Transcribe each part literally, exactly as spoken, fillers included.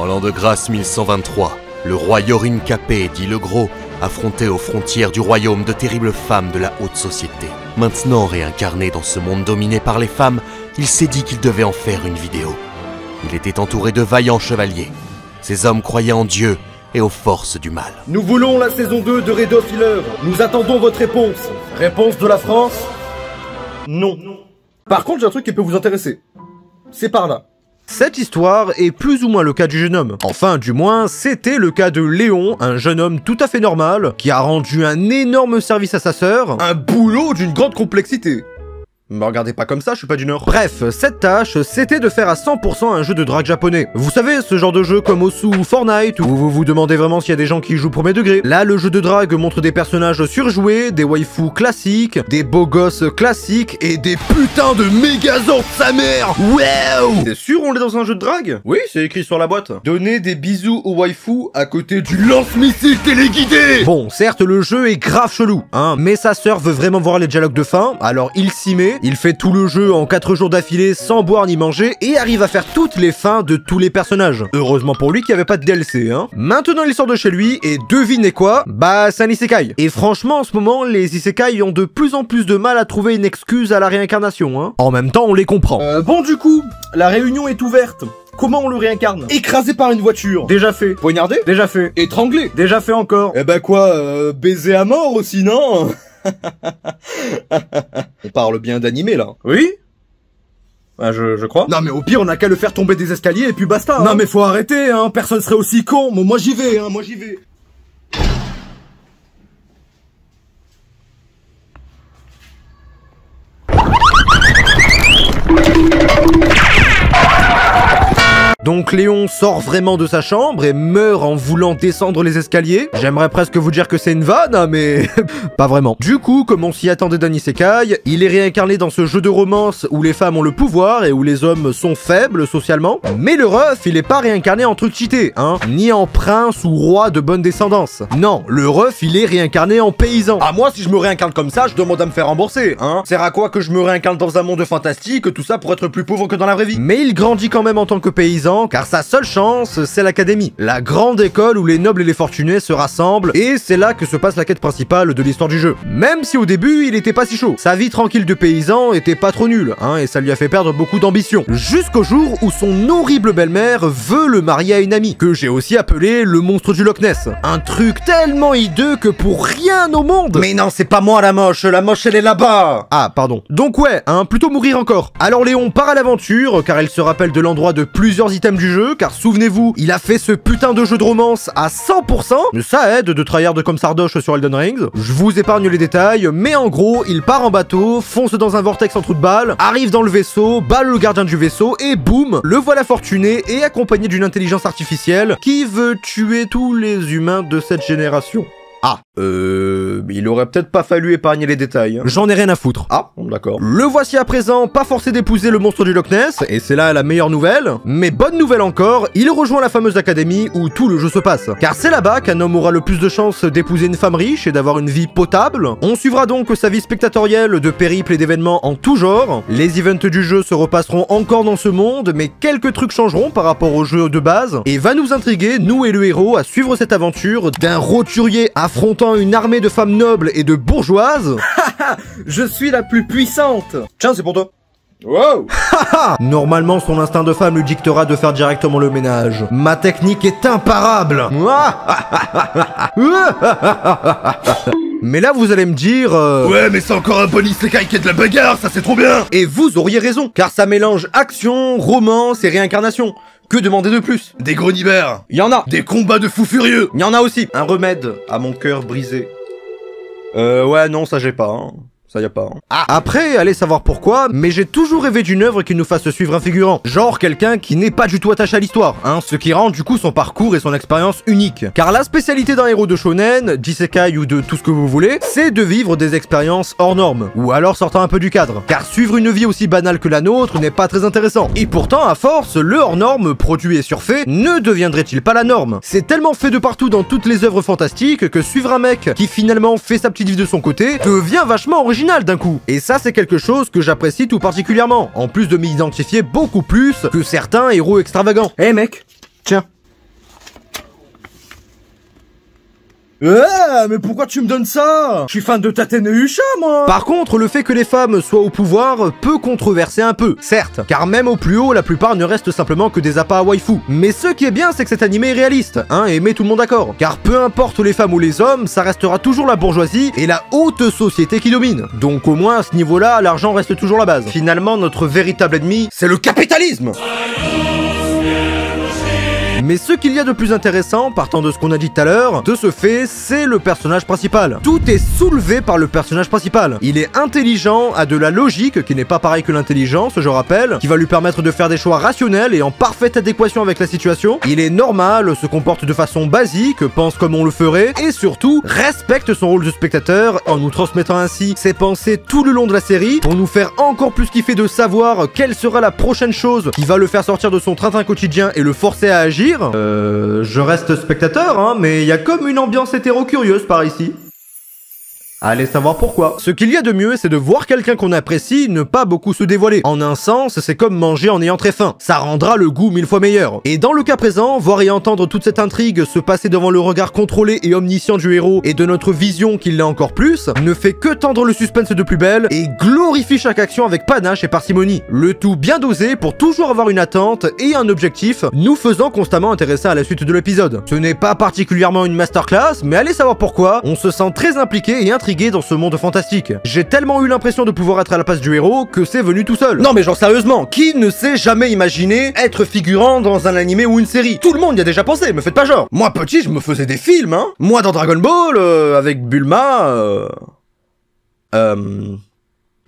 En l'an de grâce mille cent vingt-trois, le roi Yorin Capé, dit le Gros, affrontait aux frontières du royaume de terribles femmes de la haute société. Maintenant réincarné dans ce monde dominé par les femmes, il s'est dit qu'il devait en faire une vidéo. Il était entouré de vaillants chevaliers. Ces hommes croyaient en Dieu et aux forces du mal. Nous voulons la saison deux de Redo Filer. Nous attendons votre réponse. Réponse de la France? Non. Par contre, j'ai un truc qui peut vous intéresser. C'est par là. Cette histoire est plus ou moins le cas du jeune homme. Enfin, du moins, c'était le cas de Léon, un jeune homme tout à fait normal, qui a rendu un énorme service à sa sœur. Un boulot d'une grande complexité. Me regardez pas comme ça, je suis pas du Nord. Bref, cette tâche, c'était de faire à cent pour cent un jeu de drague japonais. Vous savez, ce genre de jeu comme Osu ou Fortnite, où vous vous demandez vraiment s'il y a des gens qui jouent premier degré. Là, le jeu de drague montre des personnages surjoués, des waifus classiques, des beaux gosses classiques, et des putains de mégazords de sa mère. Waouh! T'es sûr on est dans un jeu de drague? Oui, c'est écrit sur la boîte. Donner des bisous aux waifus à côté du lance-missile téléguidé. Bon, certes, le jeu est grave chelou, hein, mais sa sœur veut vraiment voir les dialogues de fin, alors il s'y met. Il fait tout le jeu en quatre jours d'affilée sans boire ni manger et arrive à faire toutes les fins de tous les personnages. Heureusement pour lui qu'il n'y avait pas de D L C, hein. Maintenant il sort de chez lui et devinez quoi? Bah c'est un isekai. Et franchement en ce moment les isekai ont de plus en plus de mal à trouver une excuse à la réincarnation, hein. En même temps on les comprend. Euh, bon du coup, la réunion est ouverte. Comment on le réincarne? Écrasé par une voiture. Déjà fait. Poignardé. Déjà fait. Étranglé. Déjà fait encore. Eh bah quoi, euh, baiser à mort aussi, non? On parle bien d'animé là. Oui? Ah, je, je crois. Non mais au pire on a qu'à le faire tomber des escaliers et puis basta. Hein. Non mais faut arrêter hein, personne serait aussi con. Moi j'y vais hein, moi j'y vais. Donc Léon sort vraiment de sa chambre et meurt en voulant descendre les escaliers. J'aimerais presque vous dire que c'est une vanne, mais pas vraiment. Du coup, comme on s'y attendait d'un isekai, il est réincarné dans ce jeu de romance où les femmes ont le pouvoir et où les hommes sont faibles socialement. Mais le ref, il est pas réincarné en truc cheaté, hein, ni en prince ou roi de bonne descendance. Non, le ref, il est réincarné en paysan. Ah moi, si je me réincarne comme ça, je demande à me faire rembourser, hein. Sert à quoi que je me réincarne dans un monde fantastique, tout ça pour être plus pauvre que dans la vraie vie. Mais il grandit quand même en tant que paysan, car sa seule chance, c'est l'académie. La grande école où les nobles et les fortunés se rassemblent, et c'est là que se passe la quête principale de l'histoire du jeu. Même si au début, il était pas si chaud. Sa vie tranquille de paysan était pas trop nulle, hein, et ça lui a fait perdre beaucoup d'ambition. Jusqu'au jour où son horrible belle-mère veut le marier à une amie, que j'ai aussi appelé le monstre du Loch Ness. Un truc tellement hideux que pour rien au monde... Mais non, c'est pas moi la moche, la moche elle est là-bas. Ah, pardon. Donc ouais, hein, plutôt mourir encore. Alors Léon part à l'aventure, car elle se rappelle de l'endroit de plusieurs thème du jeu, car souvenez-vous, il a fait ce putain de jeu de romance à cent pour cent. Ça aide de tryhard comme Sardoche sur Elden Ring. Je vous épargne les détails, mais en gros, il part en bateau, fonce dans un vortex en trou de balle, arrive dans le vaisseau, balle le gardien du vaisseau, et boum, le voilà fortuné et accompagné d'une intelligence artificielle qui veut tuer tous les humains de cette génération. Ah, euh... il aurait peut-être pas fallu épargner les détails. J'en ai rien à foutre. Ah, d'accord. Le voici à présent, pas forcé d'épouser le monstre du Loch Ness, et c'est là la meilleure nouvelle. Mais bonne nouvelle encore, il rejoint la fameuse académie où tout le jeu se passe. Car c'est là-bas qu'un homme aura le plus de chances d'épouser une femme riche et d'avoir une vie potable. On suivra donc sa vie spectatorielle de périples et d'événements en tout genre. Les events du jeu se repasseront encore dans ce monde, mais quelques trucs changeront par rapport au jeu de base, et va nous intriguer, nous et le héros, à suivre cette aventure d'un roturier à affrontant une armée de femmes nobles et de bourgeoises. Je suis la plus puissante. Tiens, c'est pour toi. Wow. Normalement, son instinct de femme lui dictera de faire directement le ménage. Ma technique est imparable. Mais là, vous allez me dire... Euh... Ouais, mais c'est encore un bon isekai qui est de la bagarre, ça c'est trop bien. Et vous auriez raison, car ça mélange action, romance et réincarnation. Que demander de plus? Des gros nibères. Il y en a. Des combats de fous furieux. Il y en a aussi. Un remède à mon cœur brisé. Euh, ouais, non, ça j'ai pas, hein. Ça y a pas, hein. Ah. Après, allez savoir pourquoi, mais j'ai toujours rêvé d'une œuvre qui nous fasse suivre un figurant. Genre quelqu'un qui n'est pas du tout attaché à l'histoire, hein, ce qui rend du coup son parcours et son expérience unique. Car la spécialité d'un héros de shonen, d'isekai ou de tout ce que vous voulez, c'est de vivre des expériences hors normes, ou alors sortant un peu du cadre. Car suivre une vie aussi banale que la nôtre n'est pas très intéressant. Et pourtant, à force, le hors norme, produit et surfait, ne deviendrait-il pas la norme? C'est tellement fait de partout dans toutes les œuvres fantastiques que suivre un mec qui finalement fait sa petite vie de son côté devient vachement original d'un coup. Et ça c'est quelque chose que j'apprécie tout particulièrement, en plus de m'identifier beaucoup plus que certains héros extravagants. Eh hey mec, tiens. Eh, hey, mais pourquoi tu me donnes ça? Je suis fan de Tatène et Usha, moi. Par contre, le fait que les femmes soient au pouvoir peut controverser un peu, certes, car même au plus haut, la plupart ne restent simplement que des appâts à waifu. Mais ce qui est bien, c'est que cet animé est réaliste, hein, et met tout le monde d'accord. Car peu importe les femmes ou les hommes, ça restera toujours la bourgeoisie et la haute société qui domine. Donc au moins, à ce niveau-là, l'argent reste toujours la base. Finalement, notre véritable ennemi, c'est le capitalisme. Mais ce qu'il y a de plus intéressant, partant de ce qu'on a dit tout à l'heure, de ce fait, c'est le personnage principal. Tout est soulevé par le personnage principal. Il est intelligent, a de la logique, qui n'est pas pareil que l'intelligence, je rappelle, qui va lui permettre de faire des choix rationnels et en parfaite adéquation avec la situation. Il est normal, se comporte de façon basique, pense comme on le ferait, et surtout, respecte son rôle de spectateur en nous transmettant ainsi ses pensées tout le long de la série, pour nous faire encore plus kiffer de savoir quelle sera la prochaine chose qui va le faire sortir de son train-train quotidien et le forcer à agir. Euh, je reste spectateur, hein, mais il y a comme une ambiance hétéro-curieuse par ici. Allez savoir pourquoi. Ce qu'il y a de mieux, c'est de voir quelqu'un qu'on apprécie ne pas beaucoup se dévoiler. En un sens, c'est comme manger en ayant très faim. Ça rendra le goût mille fois meilleur. Et dans le cas présent, voir et entendre toute cette intrigue se passer devant le regard contrôlé et omniscient du héros et de notre vision qui l'est encore plus, ne fait que tendre le suspense de plus belle et glorifie chaque action avec panache et parcimonie. Le tout bien dosé pour toujours avoir une attente et un objectif, nous faisant constamment intéresser à la suite de l'épisode. Ce n'est pas particulièrement une masterclass, mais allez savoir pourquoi, on se sent très impliqué et intrigué dans ce monde fantastique. J'ai tellement eu l'impression de pouvoir être à la place du héros que c'est venu tout seul. Non mais genre sérieusement, qui ne s'est jamais imaginé être figurant dans un animé ou une série? Tout le monde y a déjà pensé, me faites pas genre. Moi petit, je me faisais des films, hein. Moi dans Dragon Ball, euh, avec Bulma... Euh... euh...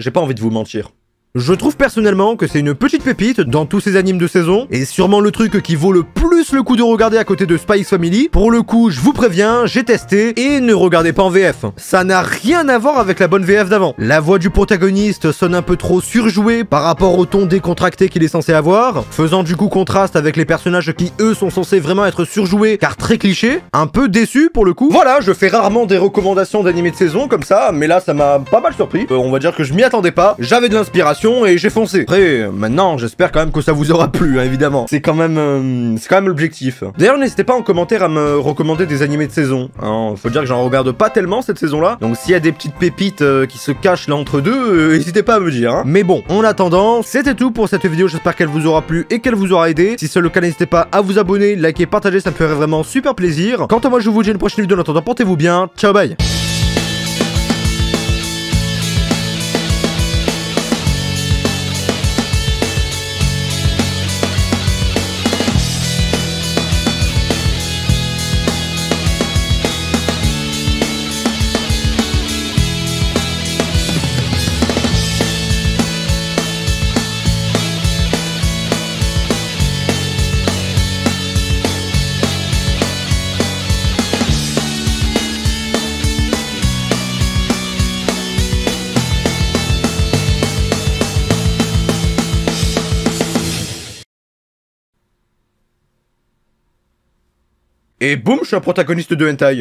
J'ai pas envie de vous mentir. Je trouve personnellement que c'est une petite pépite dans tous ces animes de saison, et sûrement le truc qui vaut le plus le coup de regarder à côté de Spy X Family. Pour le coup, je vous préviens, j'ai testé, et ne regardez pas en V F. Ça n'a rien à voir avec la bonne V F d'avant. La voix du protagoniste sonne un peu trop surjouée par rapport au ton décontracté qu'il est censé avoir, faisant du coup contraste avec les personnages qui eux sont censés vraiment être surjoués, car très clichés, un peu déçus pour le coup. Voilà, je fais rarement des recommandations d'animés de saison comme ça, mais là ça m'a pas mal surpris. Euh, on va dire que je m'y attendais pas, j'avais de l'inspiration, et j'ai foncé. Après, maintenant, j'espère quand même que ça vous aura plu, hein, évidemment. C'est quand même, euh, c'est quand même l'objectif. D'ailleurs, n'hésitez pas en commentaire à me recommander des animés de saison. Hein. Faut dire que j'en regarde pas tellement cette saison-là. Donc, s'il y a des petites pépites euh, qui se cachent là entre deux, euh, n'hésitez pas à me dire. Hein. Mais bon, en attendant, c'était tout pour cette vidéo. J'espère qu'elle vous aura plu et qu'elle vous aura aidé. Si c'est le cas, n'hésitez pas à vous abonner, liker, partager, ça me ferait vraiment super plaisir. Quant à moi, je vous dis à une prochaine vidéo. En attendant, portez-vous bien. Ciao, bye. Et boum, je suis un protagoniste de hentai.